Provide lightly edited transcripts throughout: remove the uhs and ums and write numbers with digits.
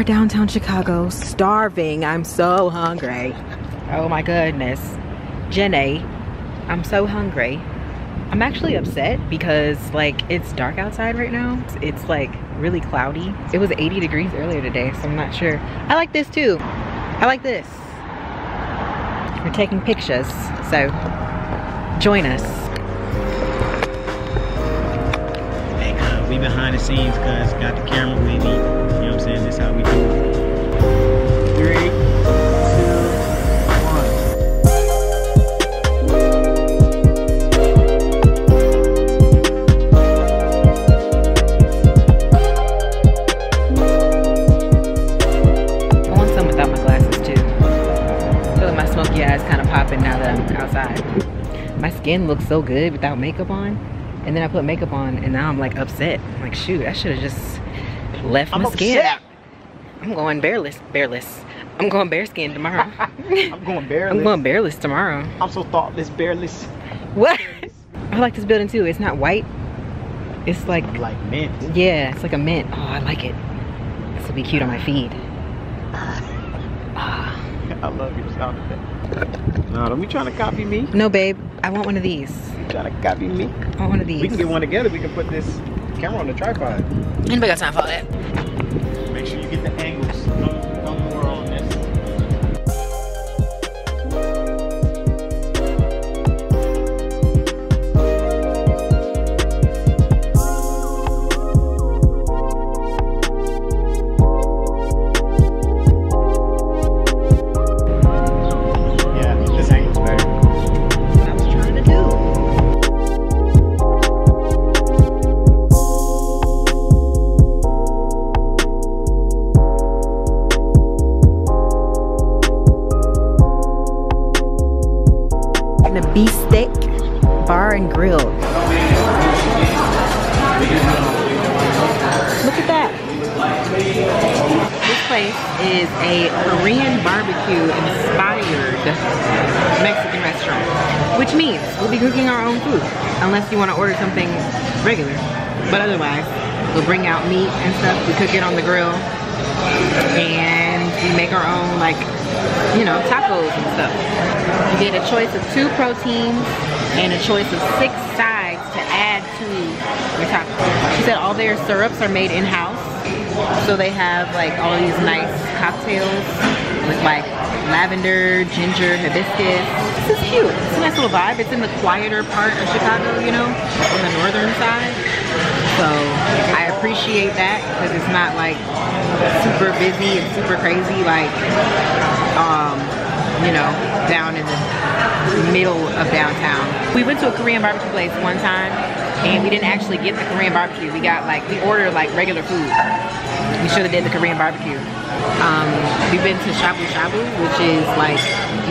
are downtown Chicago, starving. I'm so hungry. Oh my goodness. Jennae, I'm so hungry. I'm actually upset because like it's dark outside right now. It's like really cloudy. It was 80 degrees earlier today, so I'm not sure. I like this too. I like this. We're taking pictures, so join us. Hey, we behind the scenes cuz got the camera with me. You know what I'm saying? This how we do it. 3, 2, 1. Now that I'm outside, my skin looks so good without makeup on, and then I put makeup on and now I'm like upset. I'm like, shoot, I should have just left my skin. I'm going bareless. I'm going bare skin tomorrow. I'm going bareless. I'm going bareless tomorrow. I'm so thoughtless, bareless. What? I like this building too. It's not white. It's like mint. Yeah, it's like a mint. Oh, I like it. This will be cute on my feed. I love your sound effect. No, don't be trying to copy me. No, babe. I want one of these. You trying to copy me? I want one of these. We can get one together. We can put this camera on the tripod. Anybody got time for all that? Make sure you get the angles. No more on this. You want to order something regular, but otherwise we'll bring out meat and stuff, we cook it on the grill, and we make our own, like, you know, tacos and stuff. You get a choice of 2 proteins and a choice of 6 sides to add to your tacos. She said all their syrups are made in-house, so they have like all these nice cocktails with like lavender, ginger, hibiscus. This is cute. It's a nice little vibe. It's in the quieter part of Chicago, you know, on the northern side. So I appreciate that because it's not like super busy and super crazy like, you know, down in the middle of downtown. We went to a Korean barbecue place one time and we didn't actually get the Korean barbecue. We ordered like regular food. We should have did the Korean barbecue. We've been to Shabu Shabu, which is like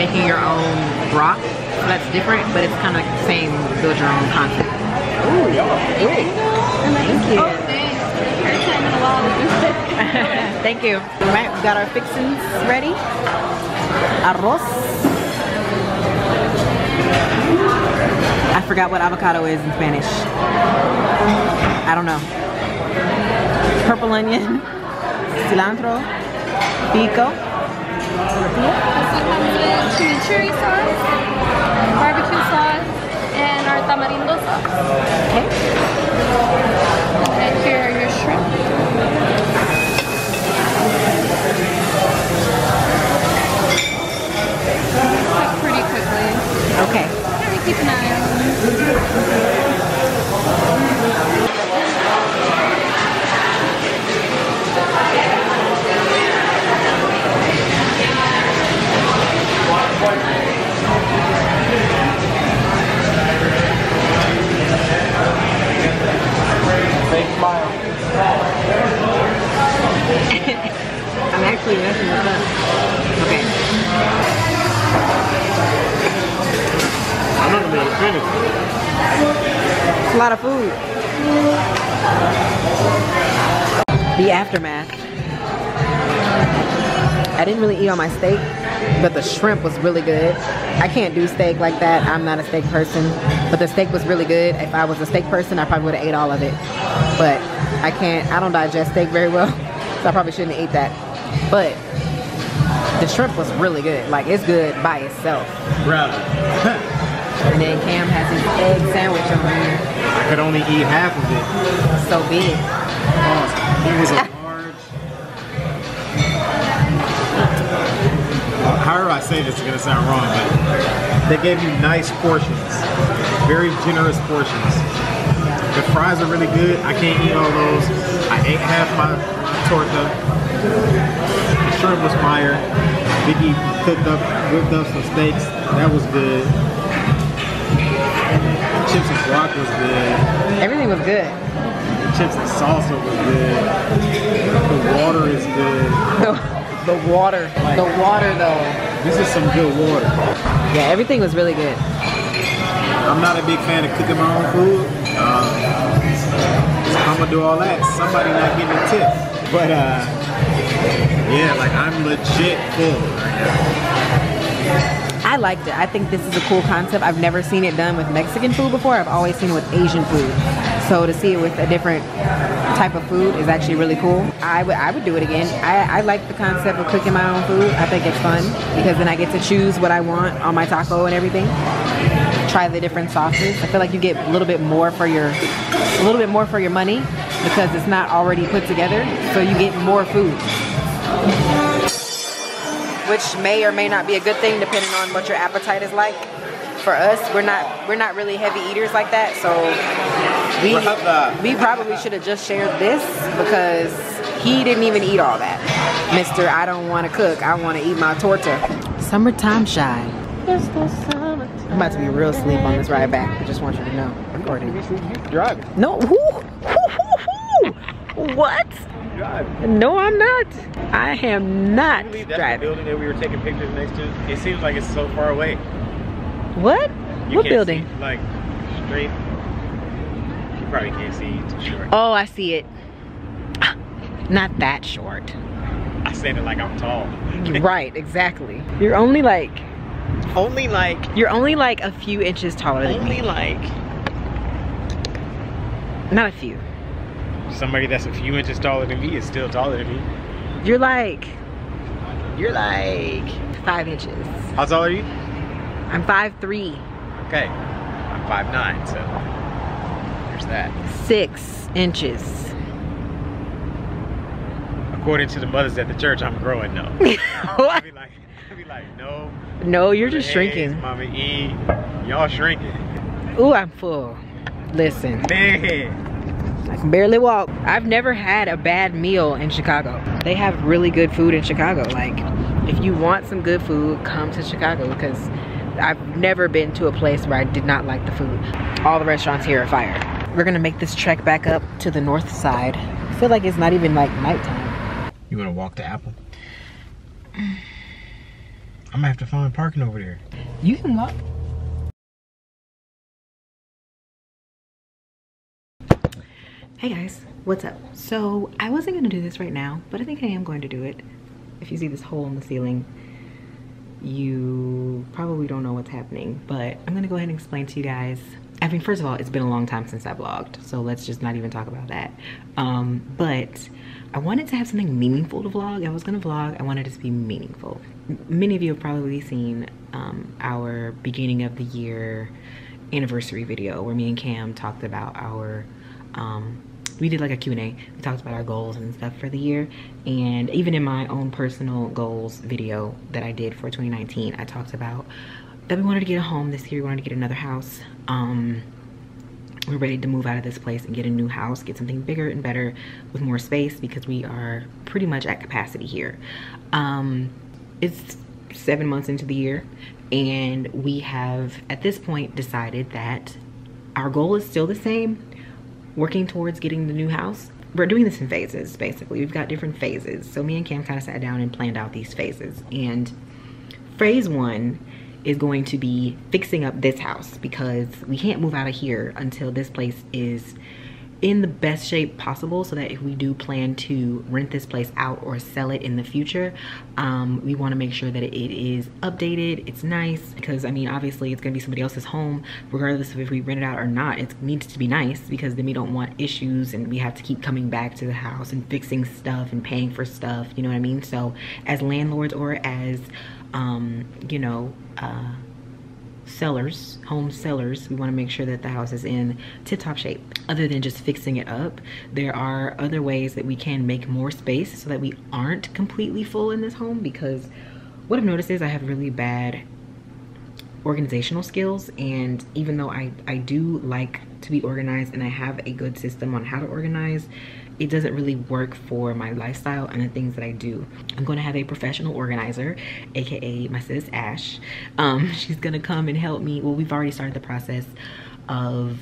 making your own broth. So that's different, but it's kind of like the same build your own concept. Ooh, thank you. Thank you. Oh, first time in a while to do this. Thank you. All right, we got our fixings ready. Arroz. I forgot what avocado is in Spanish. I don't know. Purple onion, cilantro, pico, chimichurri sauce, barbecue sauce, and our tamarindo sauce. Okay. And here are your shrimp. Cook pretty quickly. Okay. Here we keep an eye on. I'm actually messing this up. Okay. I'm not gonna be able to finish. It's a lot of food. The aftermath. I didn't really eat all my steak, but the shrimp was really good. I can't do steak like that. I'm not a steak person, but the steak was really good. If I was a steak person, I probably would have ate all of it, but I can't. I don't digest steak very well, so I probably shouldn't eat that. but the shrimp was really good. Like, it's good by itself. Right. And then Cam has his egg sandwich over here. I could only eat half of it. It's so big. Oh, it was a large. However I say this is gonna sound wrong, but they gave you nice portions, very generous portions. The fries are really good. I can't eat all those. I ate half my torta. Shrimp was fire. Vicky whipped up some steaks. That was good. Chips and guac was good. Everything was good. Chips and salsa was good. The water is good. The water. Like, the water though. This is some good water. Yeah, everything was really good. I'm not a big fan of cooking my own food. I'm gonna do all that. Somebody not getting a tip. But yeah, like I'm legit full right now. I liked it. I think this is a cool concept. I've never seen it done with Mexican food before. I've always seen it with Asian food. So to see it with a different type of food is actually really cool. I would do it again. I like the concept of cooking my own food. I think it's fun because then I get to choose what I want on my taco and everything. Try the different sauces. I feel like you get a little bit more for your money because it's not already put together. So you get more food, which may or may not be a good thing depending on what your appetite is like. For us, we're not really heavy eaters like that, so we probably should have just shared this because he didn't even eat all that. Mr. I don't want to cook, I want to eat my torta. Summertime shy. I'm about to be real sleep on this ride back. I just want you to know. Recording. Driving. No. Who? What? Driving. No, I'm not. I am not. Really, that's driving. The building that we were taking pictures next to. It seems like it's so far away. What? You what building? See, like straight. You probably can't see. It's too short. Oh, I see it. Not that short. I said it like I'm tall. Right. Exactly. You're only like. Only like. You're only like a few inches taller than me. Only like. Not a few. Somebody that's a few inches taller than me is still taller than me. You're like 5 inches. How tall are you? I'm 5'3". Okay, I'm 5'9", so there's that. 6 inches. According to the mothers at the church, I'm growing though. What? I be like, no. No, you're just shrinking. Mama E, y'all shrinking. Ooh, I'm full. Listen. Man. I can barely walk. I've never had a bad meal in Chicago. They have really good food in Chicago. Like, if you want some good food, come to Chicago because I've never been to a place where I did not like the food. All the restaurants here are fire. We're gonna make this trek back up to the north side. I feel like it's not even like nighttime. You wanna walk to Apple? I'm gonna have to find parking over there. You can walk. Hey guys, what's up? So I wasn't gonna do this right now, but I think I am going to do it. If you see this hole in the ceiling, you probably don't know what's happening, but I'm gonna go ahead and explain to you guys. I mean, first of all, it's been a long time since I vlogged, so let's just not even talk about that. But I wanted to have something meaningful to vlog. I was gonna vlog, I wanted it to be meaningful. Many of you have probably seen our beginning of the year anniversary video where me and Cam talked about our we did like a Q&A. We talked about our goals and stuff for the year. And even in my own personal goals video that I did for 2019, I talked about that we wanted to get a home this year. We wanted to get another house. We're ready to move out of this place and get a new house, get something bigger and better with more space because we are pretty much at capacity here. It's 7 months into the year and we have at this point decided that our goal is still the same. Working towards getting the new house. We're doing this in phases, basically. We've got different phases. So me and Cam kind of sat down and planned out these phases. And phase 1 is going to be fixing up this house because we can't move out of here until this place is in the best shape possible so that if we do plan to rent this place out or sell it in the future, we want to make sure that it is updated, it's nice, because I mean obviously it's gonna be somebody else's home regardless of if we rent it out or not. It needs to be nice because then we don't want issues and we have to keep coming back to the house and fixing stuff and paying for stuff, you know what I mean? So as landlords or as you know, sellers, home sellers, we want to make sure that the house is in tip-top shape. Other than just fixing it up, there are other ways that we can make more space so that we aren't completely full in this home, because what I've noticed is I have really bad organizational skills, and even though I do like to be organized and I have a good system on how to organize, it doesn't really work for my lifestyle and the things that I do. I'm gonna have a professional organizer, AKA my sis Ash. She's gonna come and help me. Well, we've already started the process of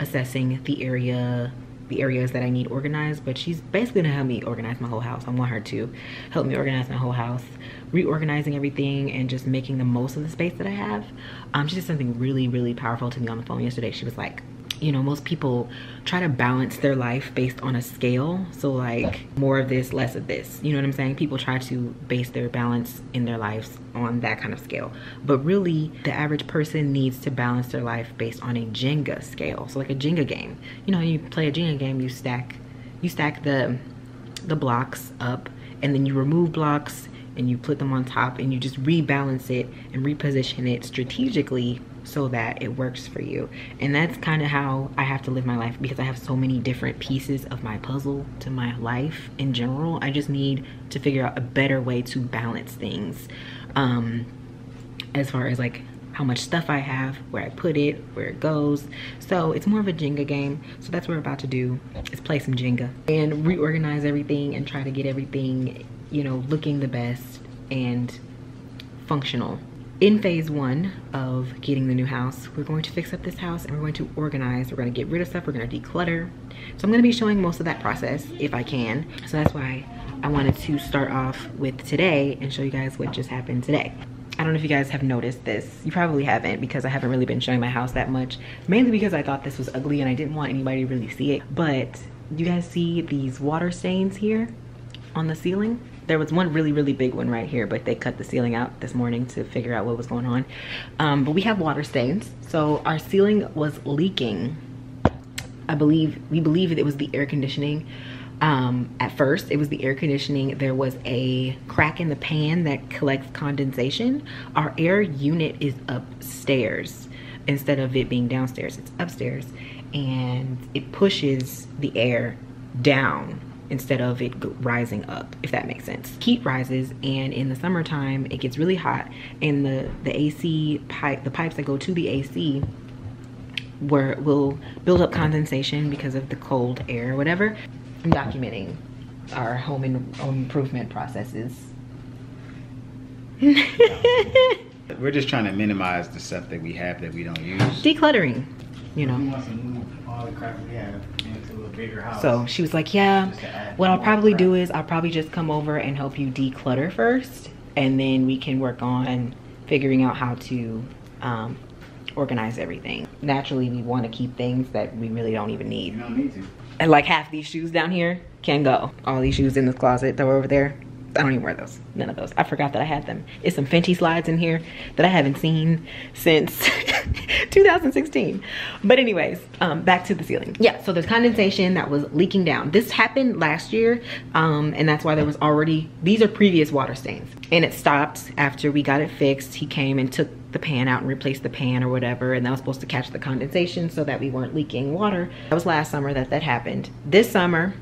assessing the areas that I need organized, but she's basically gonna help me organize my whole house. I want her to help me organize my whole house, reorganizing everything and just making the most of the space that I have. She did something really, really powerful to me on the phone yesterday. She was like, you know, most people try to balance their life based on a scale. So like more of this, less of this, you know what I'm saying? People try to base their balance in their lives on that kind of scale. But really the average person needs to balance their life based on a Jenga scale. So like a Jenga game, you know, you play a Jenga game, you stack the blocks up and then you remove blocks and you put them on top and you just rebalance it and reposition it strategically so that it works for you. And that's kind of how I have to live my life, because I have so many different pieces of my puzzle to my life in general. I just need to figure out a better way to balance things, as far as like how much stuff I have, where I put it, where it goes. So it's more of a Jenga game. So that's what we're about to do, is play some Jenga and reorganize everything and try to get everything, you know, looking the best and functional. In phase one of getting the new house, we're going to fix up this house and we're going to organize. We're going to get rid of stuff. We're going to declutter. So I'm going to be showing most of that process if I can. So that's why I wanted to start off with today and show you guys what just happened today. I don't know if you guys have noticed this. You probably haven't, because I haven't really been showing my house that much, mainly because I thought this was ugly and I didn't want anybody to really see it. But you guys see these water stains here on the ceiling? There was one really, really big one right here, but they cut the ceiling out this morning to figure out what was going on. But we have water stains. So our ceiling was leaking. We believe it was the air conditioning. At first, it was the air conditioning. There was a crack in the pan that collects condensation. Our air unit is upstairs instead of it being downstairs. It's upstairs, and it pushes the air down instead of it rising up, if that makes sense. Heat rises, and in the summertime, it gets really hot, and the AC pipe, the pipes that go to the AC will build up condensation because of the cold air or whatever. I'm documenting our home improvement processes. We're just trying to minimize the stuff that we have that we don't use. Decluttering, you know. We want to move all the crap we have into a bigger house. So she was like, yeah, what I'll probably do is I'll probably just come over and help you declutter first, and then we can work on figuring out how to organize everything. Naturally, we want to keep things that we really don't even need. You don't need to. And like half these shoes down here can go. All these shoes in this closet that were over there, I don't even wear those, none of those. I forgot that I had them. It's some Fenty slides in here that I haven't seen since 2016. But anyways, back to the ceiling. Yeah, so there's condensation that was leaking down. This happened last year, and that's why there was already, these are previous water stains. And it stopped after we got it fixed. He came and took the pan out and replaced the pan or whatever, and that was supposed to catch the condensation so that we weren't leaking water. That was last summer that happened. This summer,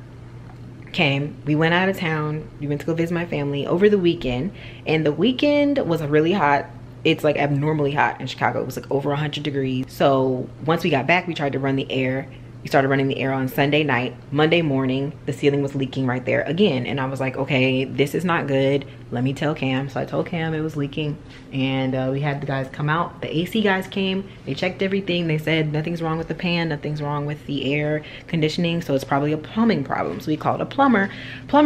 we went out of town, we went to go visit my family over the weekend, and the weekend was really hot. It's like abnormally hot in Chicago. It was like over 100 degrees. So once we got back, we tried to run the air. We started running the air on Sunday night. Monday morning, the ceiling was leaking right there again, and I was like, okay, this is not good, let me tell Cam. So I told Cam it was leaking, and we had the guys come out. The AC guys came, they checked everything, they said nothing's wrong with the pan, nothing's wrong with the air conditioning, so it's probably a plumbing problem. So we called a plumber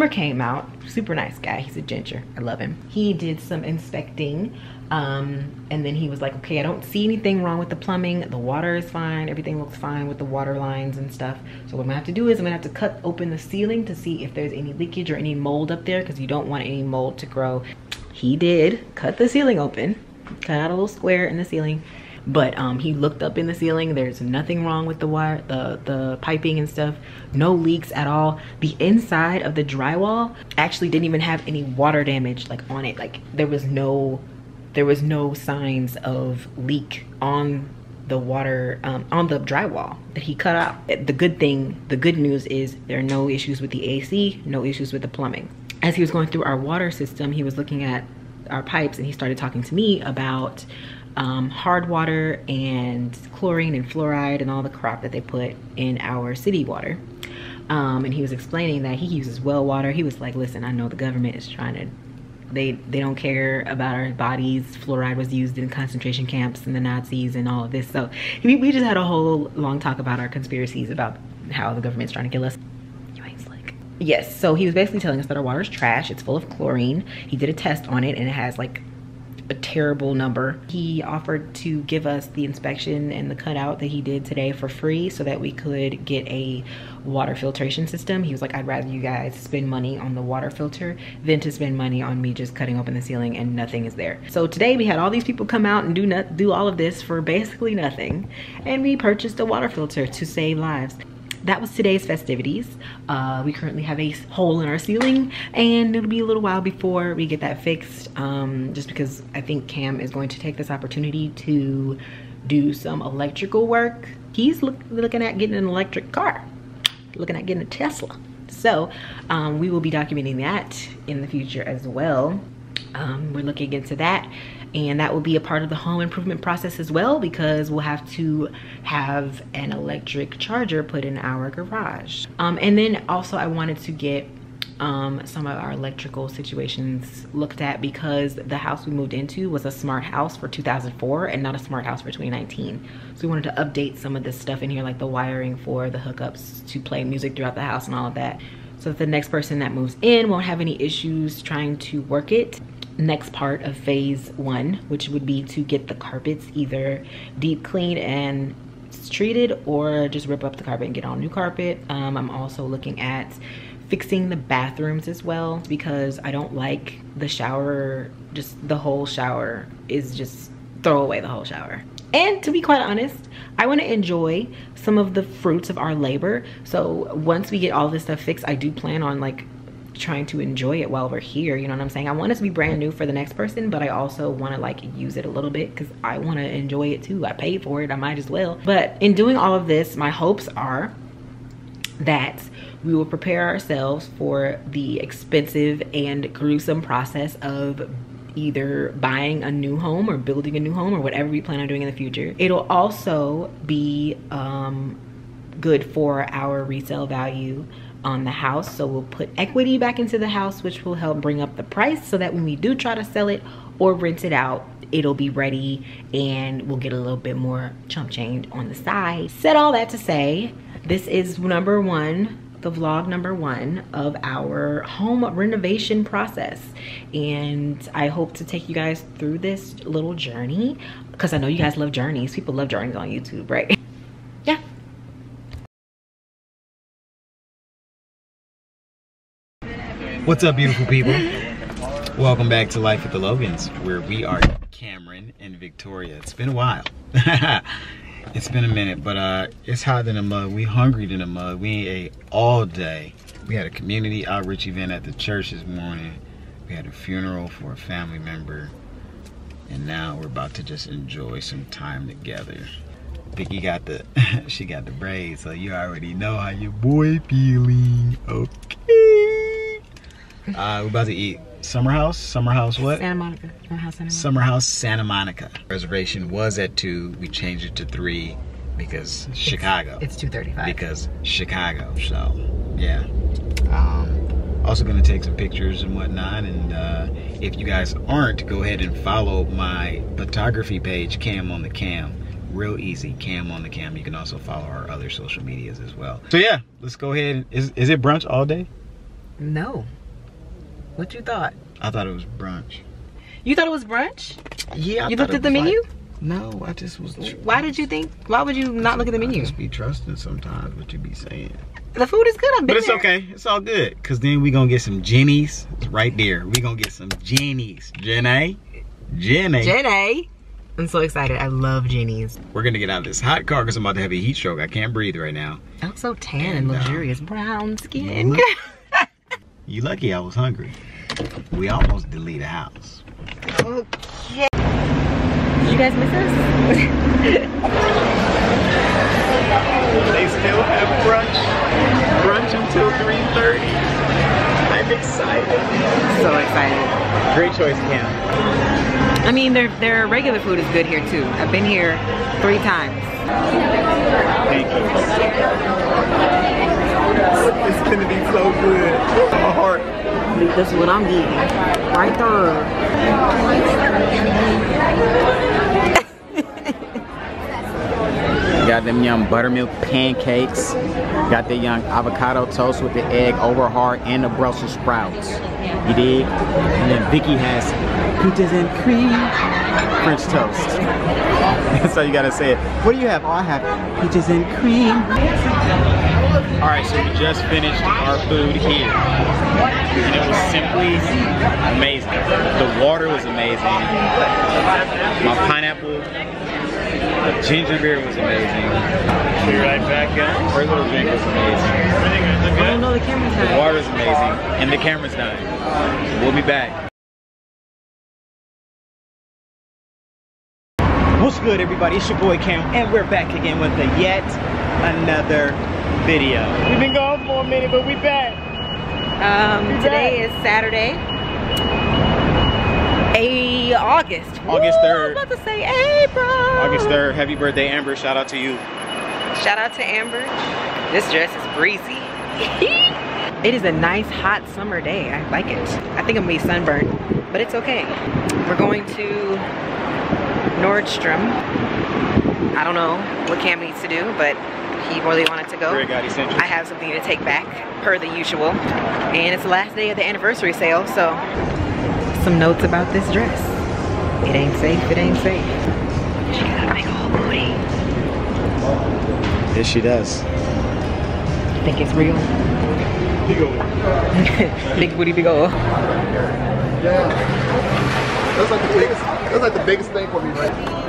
came out, super nice guy, he's a ginger, I love him. He did some inspecting And then he was like, okay, I don't see anything wrong with the plumbing. The water is fine. Everything looks fine with the water lines and stuff. So what I'm gonna have to do is I'm gonna have to cut open the ceiling to see if there's any leakage or any mold up there, because you don't want any mold to grow. He did cut the ceiling open, cut out a little square in the ceiling. But he looked up in the ceiling. There's nothing wrong with the wire, the piping and stuff. No leaks at all. The inside of the drywall actually didn't even have any water damage like on it. Like there was no signs of leak on the water, on the drywall that he cut out. The good news is there are no issues with the AC, no issues with the plumbing. As he was going through our water system, he was looking at our pipes and he started talking to me about hard water and chlorine and fluoride and all the crap that they put in our city water. And he was explaining that he uses well water. He was like, listen, I know the government is trying to, they don't care about our bodies. Fluoride was used in concentration camps and the Nazis and all of this. So we just had a whole long talk about our conspiracies about how the government's trying to kill us. Yes, so he was basically telling us that our water's trash. It's full of chlorine. He did a test on it and it has like a terrible number. He offered to give us the inspection and the cutout that he did today for free so that we could get a water filtration system. He was like, I'd rather you guys spend money on the water filter than to spend money on me just cutting open the ceiling and nothing is there. So today we had all these people come out and do all of this for basically nothing, and we purchased a water filter to save lives. That was today's festivities. We currently have a hole in our ceiling and it'll be a little while before we get that fixed, just because I think Cam is going to take this opportunity to do some electrical work. He's looking at getting an electric car, looking at getting a Tesla. So we will be documenting that in the future as well. We're looking into that, and that will be a part of the home improvement process as well, because we'll have to have an electric charger put in our garage. And then also I wanted to get some of our electrical situations looked at, because the house we moved into was a smart house for 2004 and not a smart house for 2019. So we wanted to update some of this stuff in here, like the wiring for the hookups to play music throughout the house and all of that, so that the next person that moves in won't have any issues trying to work it. Next part of phase 1, which would be to get the carpets either deep cleaned and treated or just rip up the carpet and get all new carpet. I'm also looking at fixing the bathrooms as well, because I don't like the shower. Just the whole shower is just throw away the whole shower. And to be quite honest, I want to enjoy some of the fruits of our labor. So once we get all this stuff fixed, I do plan on like trying to enjoy it while we're here, you know what I'm saying? I want it to be brand new for the next person, but I also want to like use it a little bit because I want to enjoy it too. I paid for it, I might as well. But in doing all of this, my hopes are that we will prepare ourselves for the expensive and gruesome process of either buying a new home or building a new home or whatever we plan on doing in the future. It'll also be good for our resale value on the house, so we'll put equity back into the house, which will help bring up the price so that when we do try to sell it or rent it out, it'll be ready and we'll get a little bit more chump change on the side. Said all that to say, this is the vlog number one of our home renovation process, and I hope to take you guys through this little journey, because I know you guys love journeys. People love journeys on YouTube, right? Yeah. What's up, beautiful people? Welcome back to Life with the Logans, where we are Cameron and Victoria. It's been a while. It's been a minute, but it's hot in the mud. We hungry in the mud. We ate all day. We had a community outreach event at the church this morning. We had a funeral for a family member. And now we're about to just enjoy some time together. Vicky got the, she got the braids, so you already know how your boy feeling, okay? We're about to eat Summer House what? Santa Monica. Summer House Santa Monica. Reservation was at 2. We changed it to 3 because Chicago. It's 2:35. Because Chicago. So yeah. Also gonna take some pictures and whatnot. And if you guys aren't, go ahead and follow my photography page, Cam on the Cam. Real easy, Cam on the Cam. You can also follow our other social medias as well. So yeah, let's go ahead. Is it brunch all day? No. What you thought? I thought it was brunch. You thought it was brunch? Yeah. You looked at the menu? No, I just was. Why did you think? Why would you not look at the menu? Just be trusting sometimes what you be saying. The food is good. I've been there. But it's okay. It's all good. Cause then we gonna get some Jeni's. It's right there. We gonna get some Jeni's. Jennae. I'm so excited. I love Jeni's. We're gonna get out of this hot car because I'm about to have a heat stroke. I can't breathe right now. I'm so tan and luxurious, brown skin. You lucky I was hungry. We almost deleted a house. Okay. You guys miss us? They still have brunch. Brunch until 3:30. I'm excited. So excited. Great choice, Cam. I mean, their regular food is good here too. I've been here 3 times. Thank you. It's gonna be so good. My heart. This is what I'm eating. Right there. Got them young buttermilk pancakes. Got the young avocado toast with the egg over hard and the Brussels sprouts. You dig? And then Vicky has peaches and cream French toast. So you gotta say it. What do you have? Oh, I have peaches and cream. All right, so we just finished our food here. And it was simply amazing. The water was amazing. My pineapple ginger beer was amazing. Be right back, guys. First little drink was amazing. I don't know, the camera's dying. The water's amazing, and the camera's dying. We'll be back. What's good, everybody? It's your boy Cam, and we're back again with a yet another video. We've been gone for a minute, but we back. Today is Saturday. August 3rd. I'm about to say April. August 3rd. Happy birthday, Amber. Shout out to you. Shout out to Amber. This dress is breezy. It is a nice hot summer day. I like it. I think I'm gonna be sunburned, but it's okay. We're going to Nordstrom. I don't know what Cam needs to do, but he really wanted to go. I have something to take back, per the usual. And it's the last day of the anniversary sale, so some notes about this dress. It ain't safe, it ain't safe. She got a big old booty. Yes, she does. You think it's real? Big old. Big booty, big old. Yeah. That's like the biggest thing for me, right? Yeah.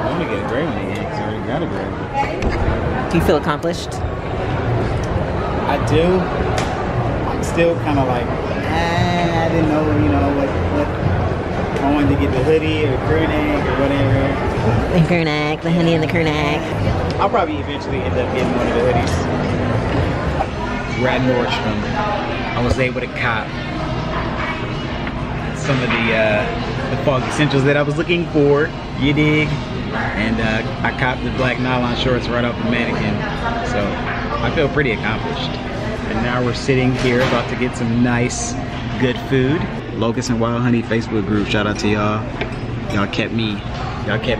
I'm gonna get a gray one again, because I already got a gray one. Do you feel accomplished? I do. I'm still kind of like, I didn't know, you know, what I wanted to get the hoodie or the kerneck or whatever. The kerneck, the hoodie and the kerneck. I'll probably eventually end up getting one of the hoodies. We're at Nordstrom. I was able to cop some of the fog essentials that I was looking for. You dig? And I copped the black nylon shorts right off the mannequin, so I feel pretty accomplished. And now we're sitting here about to get some nice, good food. Locust and Wild Honey Facebook group, shout out to y'all. Y'all kept me in the loop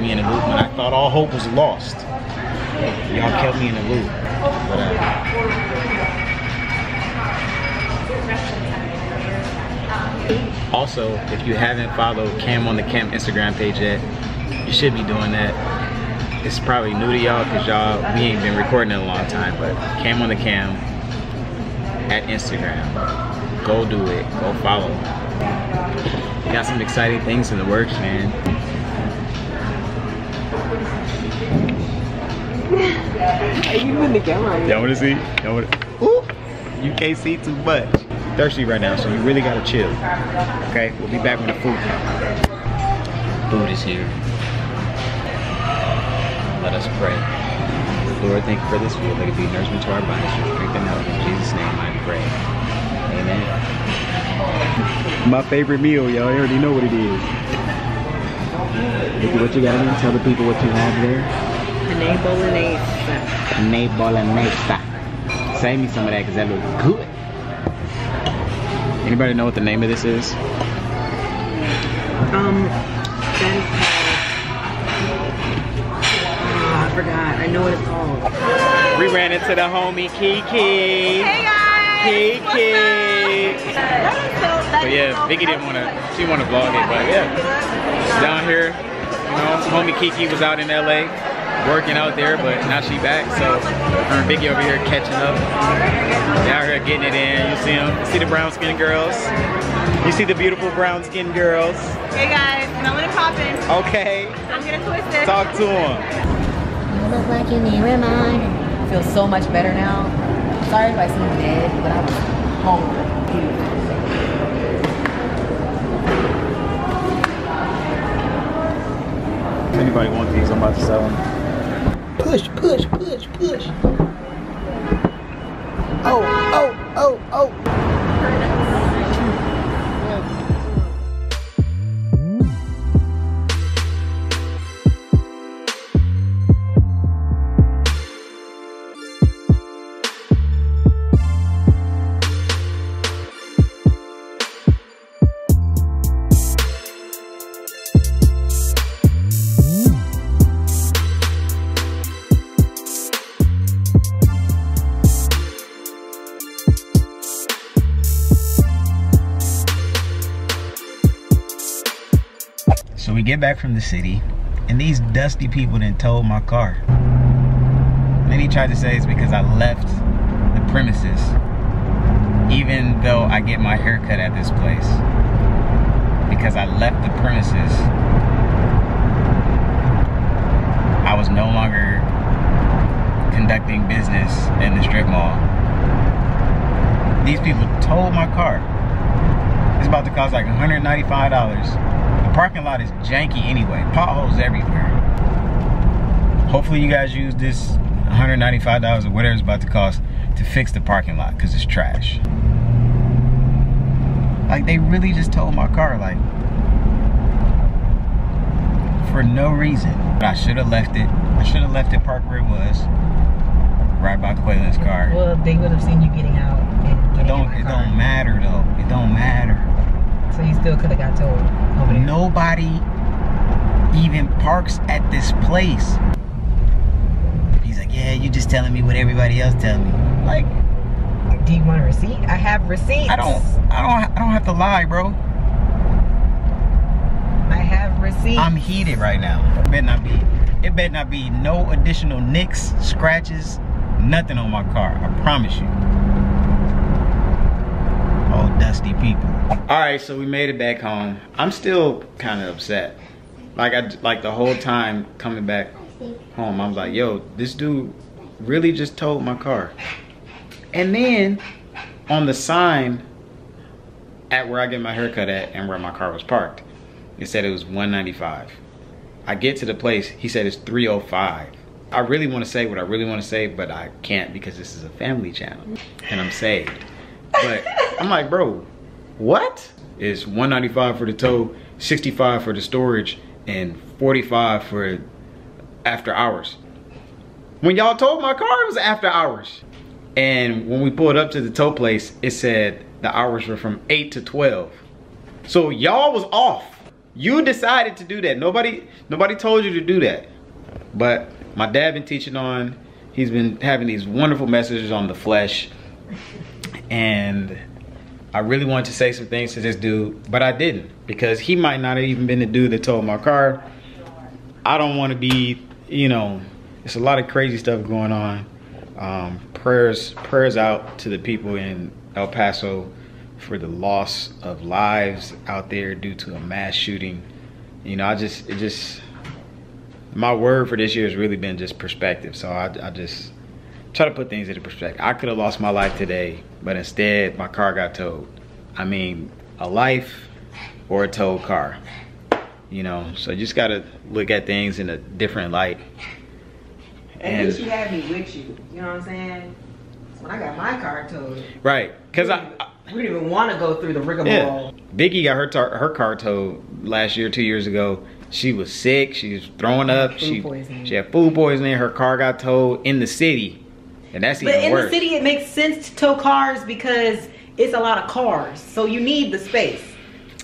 when I thought all hope was lost. Y'all kept me in the loop. But, also, if you haven't followed Cam on the Cam Instagram page yet, you should be doing that. It's probably new to y'all because we ain't been recording in a long time, but Cam on the Cam at Instagram. Go do it. Go follow. We got some exciting things in the works, man. Are you in the camera? Y'all want to see? Ooh, you can't see too much. Thirsty right now, so you really gotta chill. Okay, we'll be back with the food. Food is here. Let us pray. Lord, thank you for this food. Let it be nourishment to our bodies, strength and health. In Jesus' name I pray. Amen. My favorite meal, y'all. You already know what it is. Look at what you got in there. Tell the people what you have there. Penne bolognese. Penne bolognese. Save me some of that because that looks good. Anybody know what the name of this is? That is forgot. I know what it's called. We ran into the homie Kiki. Hey guys. Kiki. But yeah, Vicky didn't want to. She wanted to vlog it, but yeah, down here, you know, homie Kiki was out in LA working out there, but now she back. So her and Vicky over here catching up. They out here getting it in. You see them. You see the brown skinned girls. You see the beautiful brown skinned girls. Hey guys, and I'm gonna pop in. Okay. I'm gonna twist it. Talk to them. You look like you need reminding. I feel so much better now. I'm sorry if I seem dead, but I'm hungry. If anybody wants these, I'm about to sell them. Push, push, push, push. Oh, oh, oh, oh. Get back from the city, and these dusty people done towed my car. And then he tried to say it's because I left the premises, even though I get my hair cut at this place. Because I left the premises, I was no longer conducting business in the strip mall. These people towed my car. It's about to cost like $195. Parking lot is janky anyway. Potholes everywhere. Hopefully you guys use this $195 or whatever it's about to cost to fix the parking lot, because it's trash. Like, they really just towed my car, like, for no reason. But I should have left it. I should have left it parked where it was, right by Quaylen's car. Well, they would have seen you getting out. And it don't matter though. It don't matter. So he still could have got told. Nobody even parks at this place. He's like, yeah, you just telling me what everybody else telling me. Like, do you want a receipt? I have receipts. I don't have to lie, bro. I have receipts. I'm heated right now. It better not be no additional nicks, scratches, nothing on my car. I promise you. All dusty people. Alright, so we made it back home. I'm still kind of upset. Like the whole time coming back home, I was like, yo, this dude really just towed my car. And then on the sign at where I get my haircut at and where my car was parked, it said it was $195. I get to the place, he said it's $305. I really want to say what I really want to say, but I can't, because this is a family channel and I'm saved. But I'm like, bro, what? It's $195 for the tow, $65 for the storage, and $45 for after hours. When y'all towed my car, it was after hours. And when we pulled up to the tow place, it said the hours were from 8 to 12. So y'all was off. You decided to do that. Nobody told you to do that. But my dad been teaching on, he's been having these wonderful messages on the flesh. And I really wanted to say some things to this dude, but I didn't, because he might not have even been the dude that towed my car. I don't want to be, you know, it's a lot of crazy stuff going on. Prayers out to the people in El Paso for the loss of lives out there due to a mass shooting. You know, my word for this year has really been just perspective. So I just try to put things into perspective. I could have lost my life today, but instead my car got towed. I mean, a life or a towed car, you know? So you just gotta look at things in a different light. And at least you had me with you, you know what I'm saying? When I got my car towed. Right, because we didn't even want to go through the rigmarole. Yeah. Vicky got her car towed last year, 2 years ago. She was sick, she was throwing up. She had food poisoning, her car got towed in the city. And that's even worse. But in the city, it makes sense to tow cars because it's a lot of cars. So you need the space.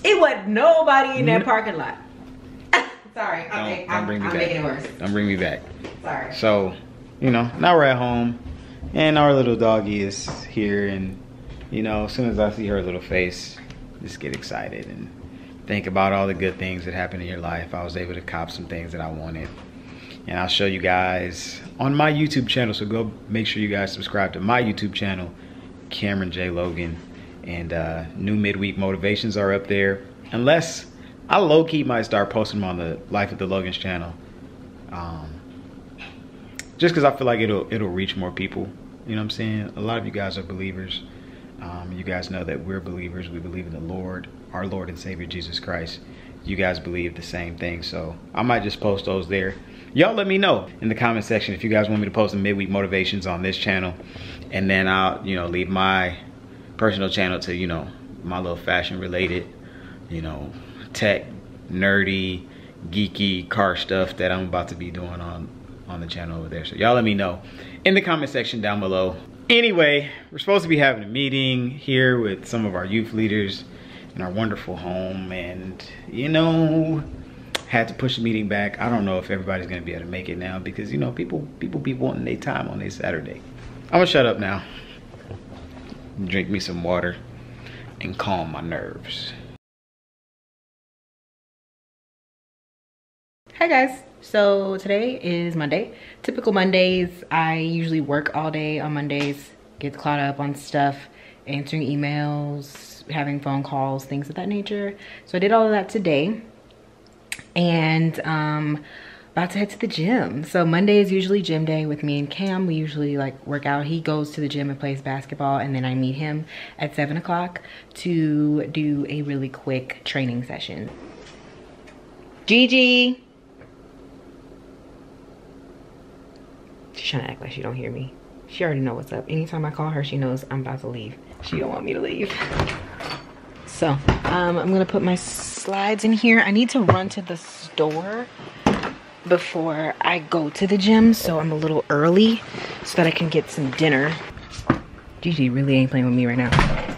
It wasn't nobody in that parking lot. Sorry. Okay. I'm making it worse. Don't bring me back. Sorry. So, you know, now we're at home and our little doggy is here, and you know, as soon as I see her little face, just get excited and think about all the good things that happened in your life. I was able to cop some things that I wanted, and I'll show you guys on my YouTube channel. So go make sure you guys subscribe to my YouTube channel, Cameron J Logan, and new midweek motivations are up there. Unless I low-key might start posting them on the Life with the Logans channel, just because I feel like it'll reach more people. You know what I'm saying? A lot of you guys are believers. You guys know that we're believers. We believe in the Lord, our Lord and Savior Jesus Christ. You guys believe the same thing, so I might just post those there. Y'all let me know in the comment section if you guys want me to post the midweek motivations on this channel, and then I'll, you know, leave my personal channel to, you know, my little fashion related, you know, tech, nerdy, geeky car stuff that I'm about to be doing on the channel over there. So y'all let me know in the comment section down below. Anyway, we're supposed to be having a meeting here with some of our youth leaders in our wonderful home, and you know, had to push the meeting back. I don't know if everybody's gonna be able to make it now, because you know, people be wanting their time on their Saturday. I'm gonna shut up now, drink me some water, and calm my nerves. Hi guys. So today is Monday. Typical Mondays, I usually work all day on Mondays, get caught up on stuff, answering emails, having phone calls, things of that nature. So I did all of that today, and about to head to the gym. So Monday is usually gym day with me and Cam. We usually like work out. He goes to the gym and plays basketball, and then I meet him at 7 o'clock to do a really quick training session. Gigi. She's trying to act like she don't hear me. She already know what's up. Anytime I call her, she knows I'm about to leave. She don't want me to leave. So I'm gonna put my slides in here. I need to run to the store before I go to the gym, so I'm a little early so that I can get some dinner. Gigi really ain't playing with me right now.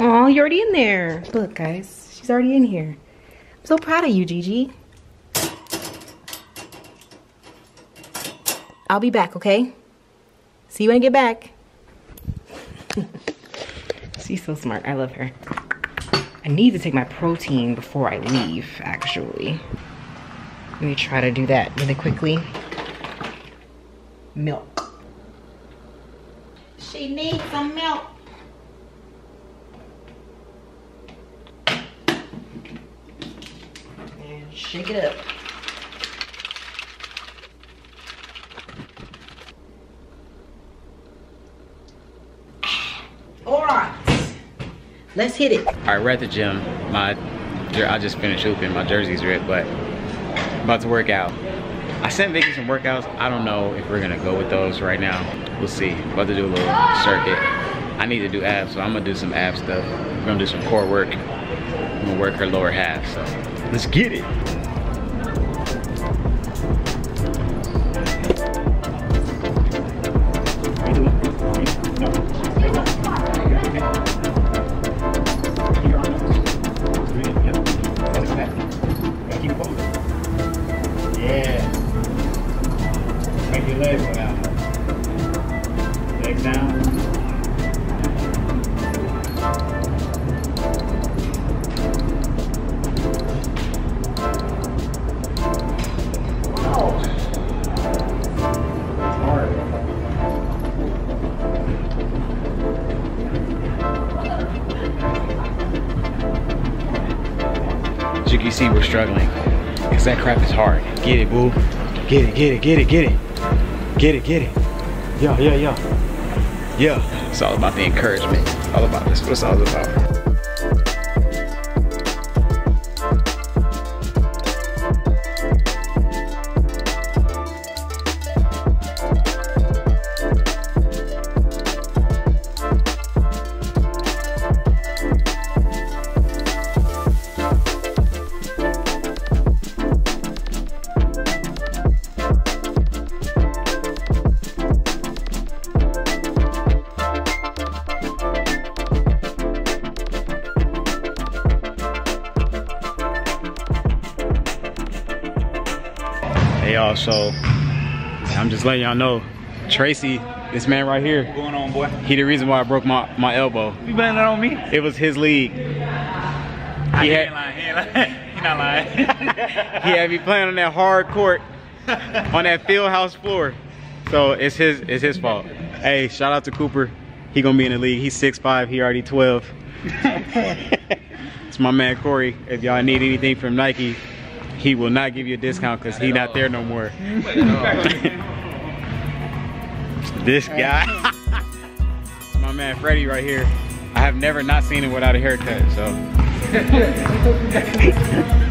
Oh, you're already in there. Look guys, she's already in here. I'm so proud of you, Gigi. I'll be back, okay? See you when I get back. She's so smart, I love her. I need to take my protein before I leave, actually. Let me try to do that really quickly. Milk. She needs some milk. And shake it up. Let's hit it. All right, we're at the gym. I just finished hooping. My jersey's ripped, but about to work out. I sent Vicky some workouts. I don't know if we're gonna go with those right now. We'll see. About to do a little circuit. I need to do abs, so I'm gonna do some ab stuff. We're gonna do some core work. I'm gonna work her lower half, so let's get it. You see we're struggling because that crap is hard. Get it, boo. Get it, get it, get it, get it. Get it, get it. Yo, yo, yo. Yeah. It's all about the encouragement. It's all about this. What's all about? y'all, so I'm just letting y'all know. Tracy, this man right here, what's going on, boy? He the reason why I broke my elbow. You blame that on me? It was his league. He ain't lying, he ain't lying. He not lying. He had me playing on that hard court, on that field house floor. So it's his fault. Hey, shout out to Cooper. He gonna be in the league. He's 6'5", he already 12. It's my man Corey. If y'all need anything from Nike, he will not give you a discount because he not there no more. This guy. It's my man Freddie right here. I have never not seen him without a haircut, so.